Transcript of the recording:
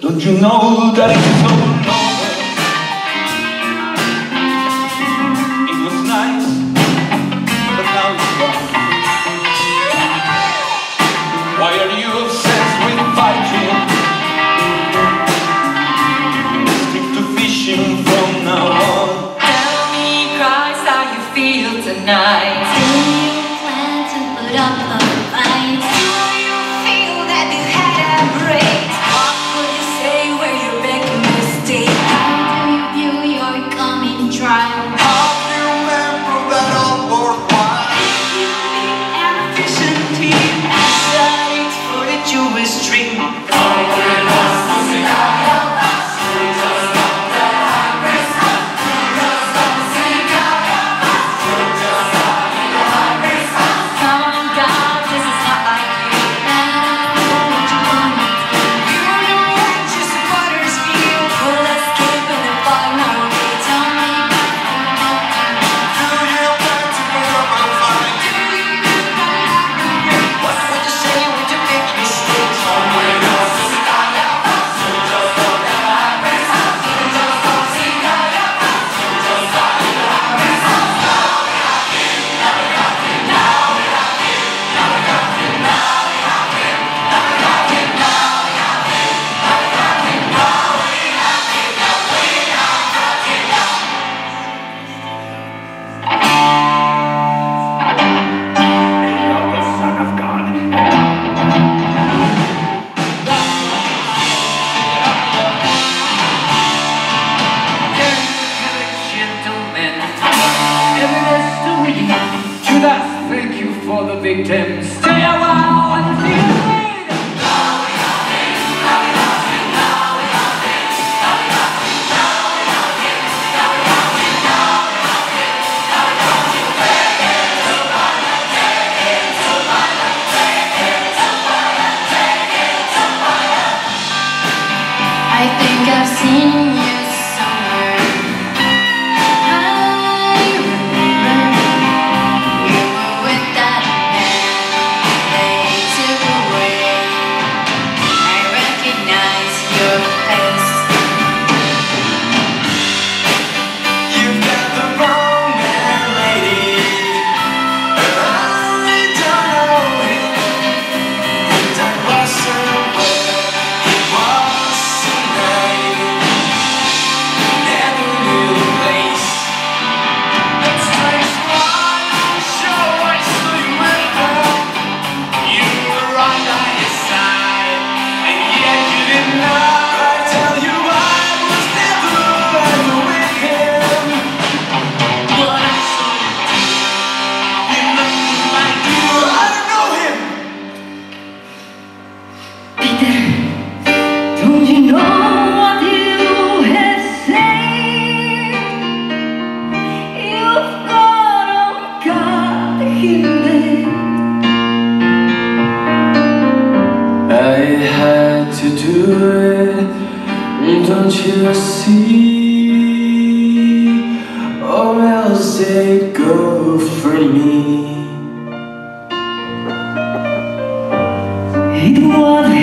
Don't you know that it is over? It was nice, but now it's gone. Why are you obsessed with fighting? Stick to fishing from now on. Tell me, Christ, how you feel tonight. Do you plan to put up a fight? Thank you for the victims. Stay around and be afraid. Now we have it, now we have it, now we have it, now we have it, now we have it, now we have it, now we have it, now we have it. Take it, somebody take it, somebody take it, somebody take it, somebody. I think I've seen you somewhere. Don't you see, or else they go for me.